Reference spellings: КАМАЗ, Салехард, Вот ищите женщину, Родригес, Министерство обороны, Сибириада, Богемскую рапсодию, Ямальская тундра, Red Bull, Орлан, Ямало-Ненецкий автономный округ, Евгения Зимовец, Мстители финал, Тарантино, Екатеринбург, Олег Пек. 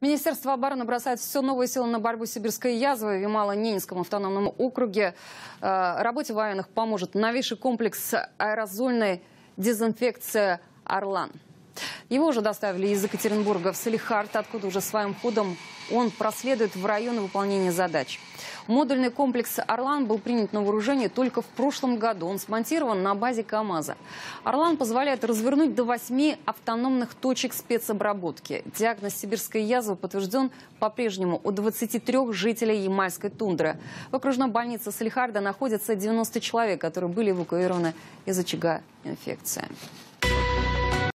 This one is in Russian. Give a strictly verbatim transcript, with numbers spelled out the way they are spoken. Министерство обороны бросает все новые силы на борьбу с сибирской язвой в Ямало-Ненецком автономном округе. Работе военных поможет новейший комплекс аэрозольной дезинфекции «Орлан». Его уже доставили из Екатеринбурга в Салехард, откуда уже своим ходом он проследует в районы выполнения задач. Модульный комплекс «Орлан» был принят на вооружение только в прошлом году. Он смонтирован на базе КАМАЗа. «Орлан» позволяет развернуть до восьми автономных точек спецобработки. Диагноз сибирской язвы подтвержден по-прежнему у двадцати трёх жителей Ямальской тундры. В окружной больнице Салехарда находятся девяносто человек, которые были эвакуированы из очага инфекции.